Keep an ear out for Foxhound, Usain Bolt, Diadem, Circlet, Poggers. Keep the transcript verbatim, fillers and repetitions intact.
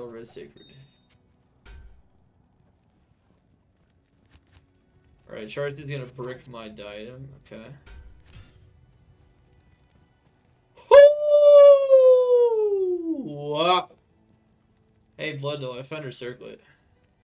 Silver is sacred. Alright, Charizard's gonna brick my diadem. Okay. Ooh! Hey, Blood Dole, I found her Circlet.